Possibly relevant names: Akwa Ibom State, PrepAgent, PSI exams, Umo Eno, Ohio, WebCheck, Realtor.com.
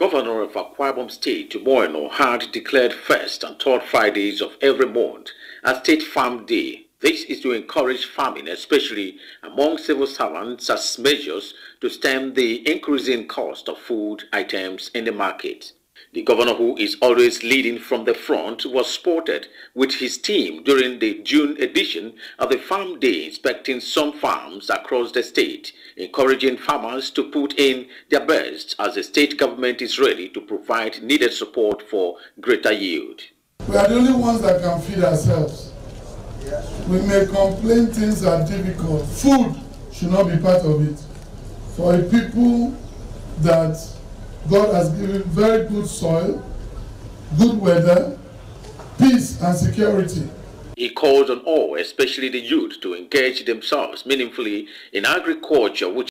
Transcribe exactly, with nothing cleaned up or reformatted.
Governor of Akwa Ibom State, Umo Eno, had declared first and third Fridays of every month as State Farm Day. This is to encourage farming, especially among civil servants, as measures to stem the increasing cost of food items in the market. The governor, who is always leading from the front, was spotted with his team during the June edition of the Farm Day, inspecting some farms across the state, encouraging farmers to put in their best as the state government is ready to provide needed support for greater yield. We are the only ones that can feed ourselves. We may complain things are difficult. Food should not be part of it. For a people that God has given very good soil, good weather, peace and security. He calls on all, especially the youth, to engage themselves meaningfully in agriculture, which